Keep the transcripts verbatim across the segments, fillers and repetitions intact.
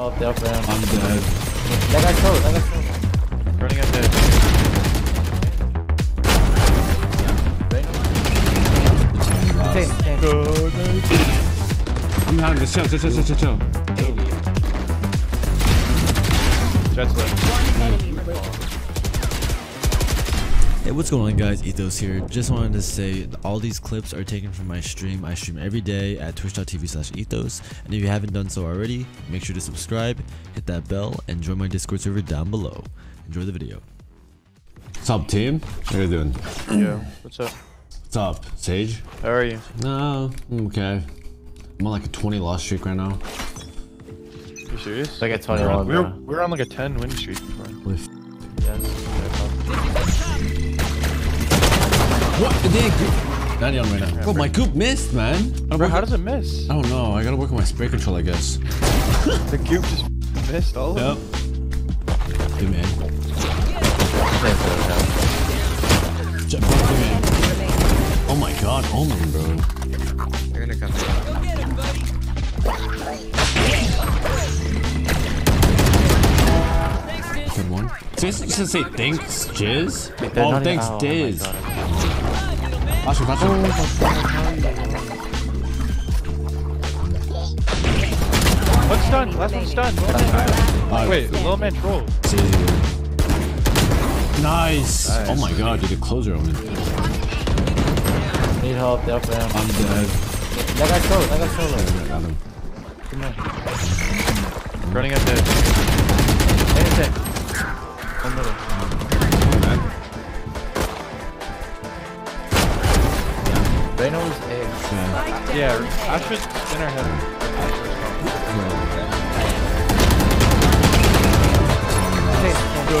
Oh, they're up around. I'm dead. That guy killed, that guy killed. Running up there. I'm behind this, chill, chill, chill, chill, chill. Jets left. Hey, what's going on guys, Ethos here. Just wanted to say that all these clips are taken from my stream. I stream every day at twitch dot t v slash ethos. And if you haven't done so already, make sure to subscribe, hit that bell, and join my Discord server down below. Enjoy the video. What's up team? How you doing? Yeah, what's up? What's up, Sage? How are you? No, I'm okay. I'm on like a twenty loss streak right now. You serious? Like a twenty loss. We were we were on like a ten win streak before. Yes. What? It didn't. Not on right now. Bro, my goop missed, man. Bro, how does it miss? I don't know. I gotta work on my spray control, I guess. The goop just missed all of it. Yep. Hey man. Jump up, man. Oh my god, Omen, bro. They're gonna come. Go get him, buddy. Good one. This is just say thanks, Jizz. Oh, thanks, Diz. Watch it, watch it. One's stunned, last one's stunned. Uh, Wait, little man troll. Nice. Nice. Oh my god, you did closer, Omen. Need help, they're up there. I'm dead. That guy killed, that guy killed him. I got him. Come on. I'm running up there. Anything. One minute. Oh, Reyna was A. Yeah, yeah I should in our head. Go.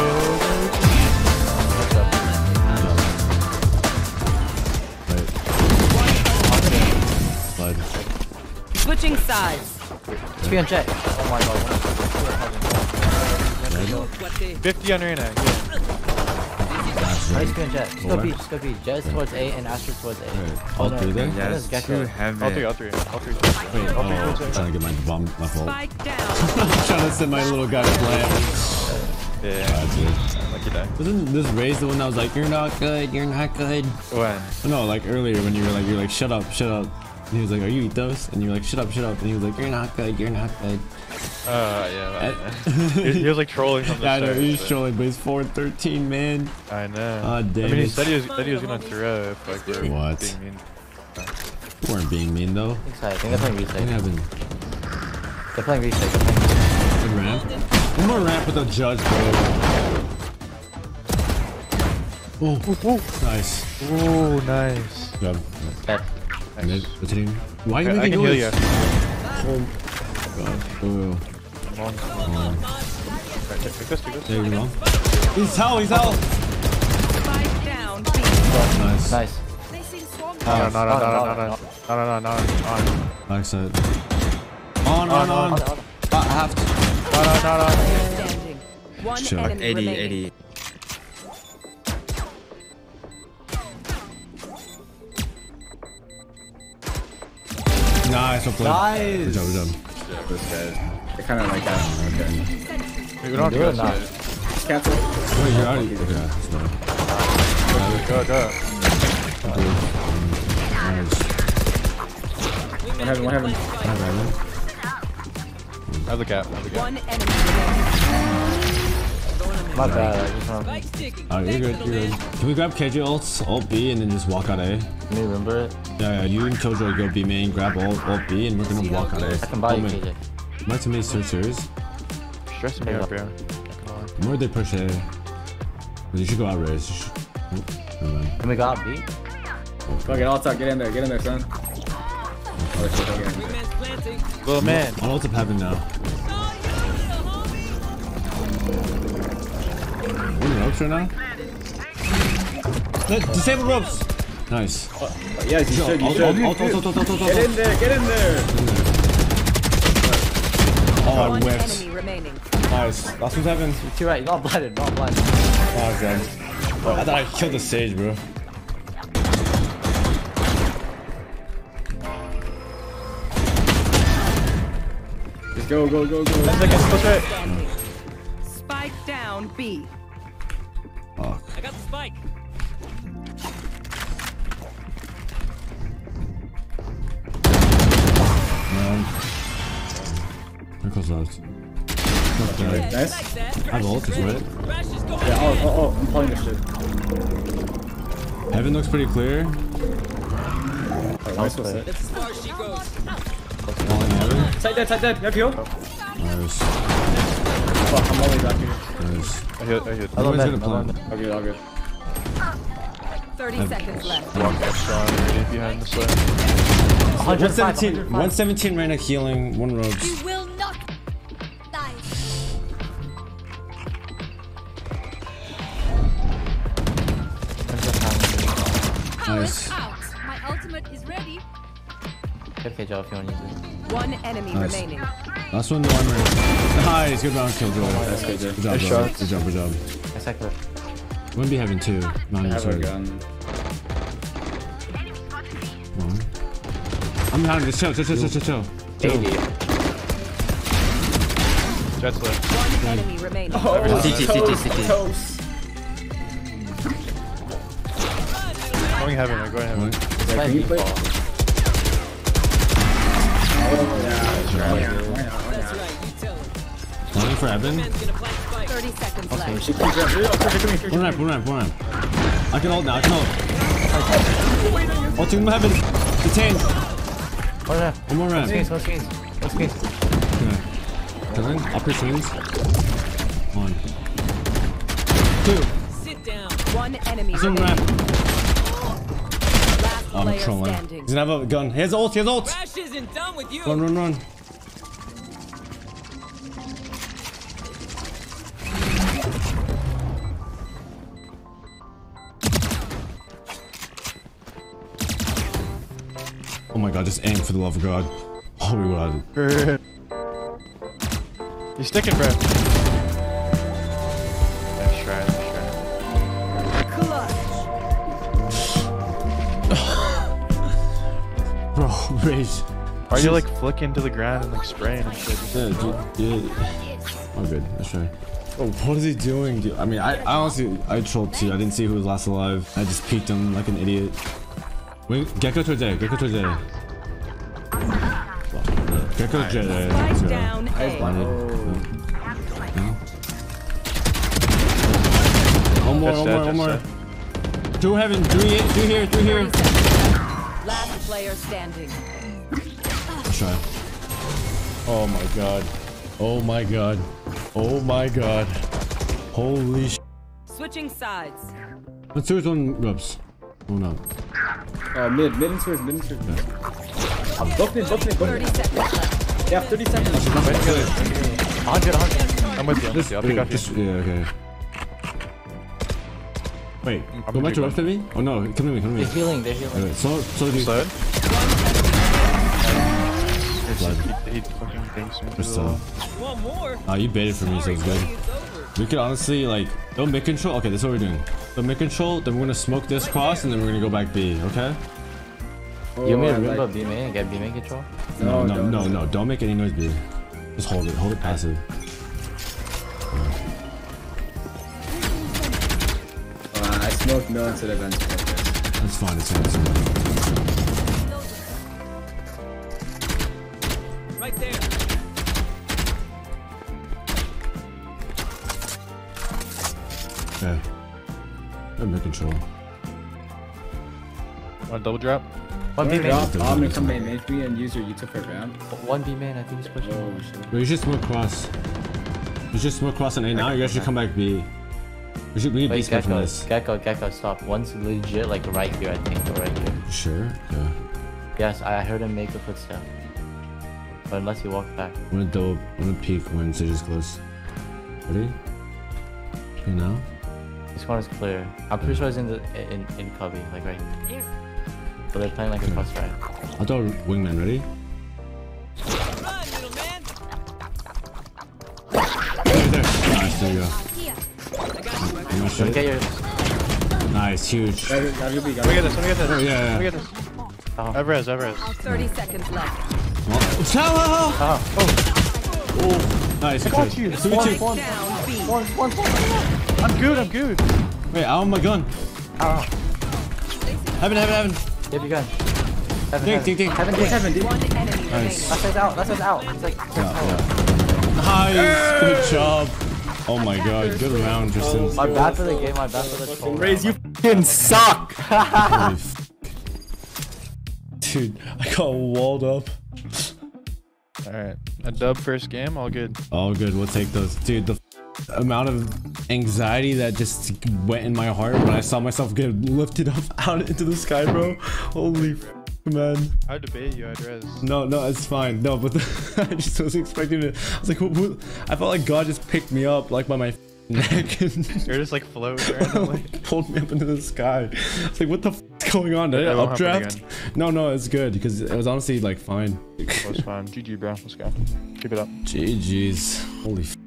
Switching sides. Let's be on Jet. Oh my god. fifty on Reyna. Let's be on Jet. Just go B. Just go B. Jet is towards A and Astro towards A. All three there? Yeah, it's too heavy. All three, all three. All three. Wait, oh, I'm trying to get my bomb, my fault. I'm trying to send my little guy to play. Yeah. Lucky die. Wasn't this Raze the one that was like, you're not good, you're not good? When? No, like earlier when you were like, you were like, shut up, shut up. And he was like, are you Ethos? And you were like, shut up, shut up. And he was like, you're not good, you're not good. Uh, yeah, I, he, he was like trolling from the yeah, start. I know, he was but... trolling, but he's four and thirteen, man. I know. Uh, damn I mean, he said he was, said he was gonna throw if like, we were what? being mean. We weren't being mean, though. I think they're playing retake. They're playing retake. Good ramp. One more ramp with a judge, bro. Oh, oh, oh. Nice. Oh, nice. Good job. Nice. Mid, what's hitting? Why okay, didn't they do this? Oh god, oh. Come on. Come on. Right, take us, take us. There you go. He's out, he's out! Nice. Nice. No, no, no, no, no, no, no, no, no, no, Nice it. On, on, on. I have to. No, no, no, no. Sure. eighty, eighty. Nice, well nice. Good job, good job. Yeah, this guy. I kind of like that. Okay. Wait, we don't have to go now. Cancel. Wait, you're already. Okay, that's fine. Go, go. Nice. One heaven, one heaven. I have the gap. I have the gap. My bad, I just want. Oh, you're good, you're good. Can we grab K J ults, ult B, and then just walk out A? Can you remember it? Yeah, yeah, you and Killjoy go B main, grab ult, ult B, and we're gonna walk out of. I can buy you, K J. Am I too many searchers? Stress me up, bro. Where'd they push A? You should go out, Raze. Should... Oh, can we go out B? Go get ult up, get in there, get in there, son. Little man. I'll ult up heaven now. We're in ropes right now? Let, disable ropes! Nice. Uh, yeah, you should. You should. Get in there, get in there! Oh, I whiffed. Nice. Last one's heaven. You're too right, you're not blooded, not blooded. Oh, okay. Bro, I thought I killed the Sage, bro. Is Go, go, go, go. Seconds, push right. Spike down, B. Fuck. I got the spike. Man. There goes those. Nice. Nice. I have ult, it's weird. Yeah, oh, oh, oh, I'm playing this shit. Heaven looks pretty clear. Nice, what's it? That's as far as she goes. Side dead, side dead, you have heal? Nice. Fuck, I'm only back here. Nice. I healed, I healed. I don't know plan. All good, all good. thirty seconds left. One shot right behind this way. one seventeen, one seventeen Reyna healing, one robes. You will not die. Nice. My ultimate is ready. Okay, Joe, if you want to use it. One enemy nice. remaining. Last one, the armor. Nice, good round kill, dude. That's good, dude. Good job, good job. Good job, good job. I sacked it. Wouldn't be having two. No, I'm sorry. I'm behind this. Chill, chill, chill, chill, chill, chill. eighty. Jets left. One enemy yeah. remaining. Oh, oh C T, C T, C T. Going heaven, I'm going heaven. Can you play? Oh, yeah, yeah, yeah. Why not? Why not? Waiting for Evan? thirty seconds okay. left. She one ramp, one ramp, one ramp. I can hold now, I can hold. Ulting from Heaven. Detain. One ramp. One more ramp. Let's gaze, let's gaze. Killing. Upper teams. One. Two. Sit down. One enemy. One ramp. Oh, I'm trolling. Standing. He's gonna have a gun. He has ult, he has ult! Rash isn't done with you. Run, run, run. Oh my god, just aim for the love of god. Oh, we won. You're sticking, bro. Nice try, nice try. Clutch. Bro, rage. Are you like flicking to the ground and like spraying and shit? Yeah, dude. Yeah. Oh, good. That's right. Oh, what is he doing, dude? I mean, I, I honestly, I trolled too. I didn't see who was last alive. I just peeked him like an idiot. Wait, Gekko towards A. Gekko towards A. Gekko towards A. I blinded. One more, one more, one more. Two heaven, three here, three here, three here. Last player standing. Try. Oh my god. Oh my god. Oh my god. Holy sh. Switching sides. One sewers, one rubs. Oh no. Uh, mid, mid and sewers, mid and sewers. Both mid, both mid, both mid. Yeah, thirty seconds. one hundred, one hundred. I'm with you. This, yeah, I got this. Yeah, okay. Wait, go back to rest of me? Oh no, come to me, come to me. They're healing, they're healing. Right, so, so do you. Slide? He, he fucking thinks me. Just, uh, one more? Ah, you baited for me, so it's good. We could honestly, like, don't mid control. Okay, this is what we're doing. Don't mid control, then we're gonna smoke this cross, and then we're gonna go back B, okay? You want me to root up B main and get B main control? No, no, no, no, don't make any noise B. Just hold it, hold it passive. No, no, it's an event. That's fine, it's fine, it's fine. Right there. Okay. I'm in control. Want a double drop? One B main. I'm gonna come main H B and use your YouTube for round. One B main, I think he's pushing. Oh, shit. You should smoke cross. You should smoke cross on A now, you guys should come back B. We should really be scared from this. Gekko, Gekko, stop. One's legit, like right here, I think, or right here. Sure? Yeah. Yes, I heard him make a footstep. But unless he walked back. I'm gonna double, I'm gonna peek when Sage is close. Ready? Okay, now? This one is clear. I'm pretty yeah. sure it's in the in, in cubby, like right here. But they're playing like okay. a cross right. I thought wingman, ready? Run, little man! Right there. Nice, there you go. Get yours. Nice, huge. Let me get this, let me get this. Oh, yeah, yeah. Let me get this. Oh. I've res, I've res. thirty seconds left. Oh. Oh. Oh. Oh, nice. I got you. Switch it. One, one, one, one. I'm good. I'm good. Wait, I want my gun. Ah. Heaven, heaven, heaven. Give your gun. Heaven, ding, ding, heaven, ding. Heaven, ding. Nice. That's us out. That's us out. That's like, that's yeah, out. Yeah. Nice. Hey. Good job. Oh my god. Good round, Justin. Oh, my bad for the game. My bad for the troll. Raze, you fucking suck. Dude, I got walled up. Alright, a dub first game, all good. All good, we'll take those. Dude, the amount of anxiety that just went in my heart when I saw myself get lifted up out into the sky, bro. Holy man. I debate you, I'd res. No, no, it's fine. No, but the, I just wasn't expecting it. I was like, who, who? I felt like God just picked me up, like by my neck. You're just like floating randomly. Like, pulled me up into the sky. It's like, what the f going on? Did I updraft? No, no, it's good because it was honestly like fine. It was fine. G G, bro. Let's go. Keep it up. G G's. Holy f.